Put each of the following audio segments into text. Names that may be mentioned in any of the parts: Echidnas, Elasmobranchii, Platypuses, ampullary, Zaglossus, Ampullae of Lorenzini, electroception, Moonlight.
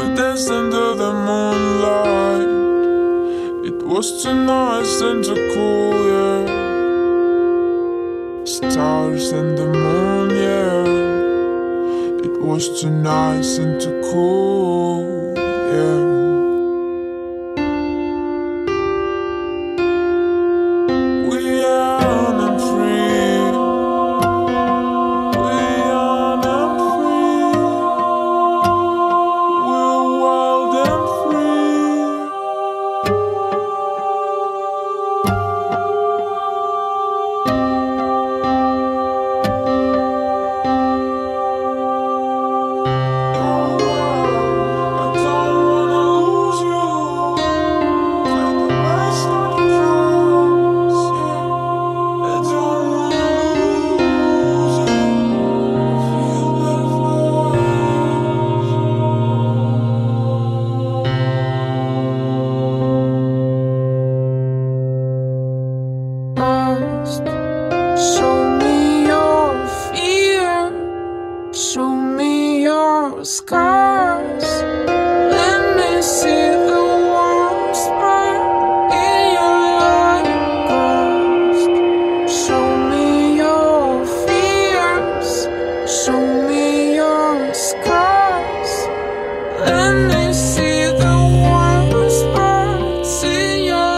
We danced under the moonlight. It was too nice and too cool, yeah. Stars and the moon, yeah. It was too nice and too cool, yeah. Show me your fear, show me your scars. Let me see the warm spark in your light ghost. Show me your fears, show me your scars. Let me see the warm sparks in your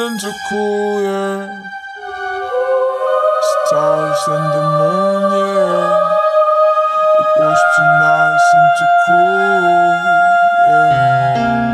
and too cool, yeah. Stars and the moon, yeah. It was too nice and too cool, yeah.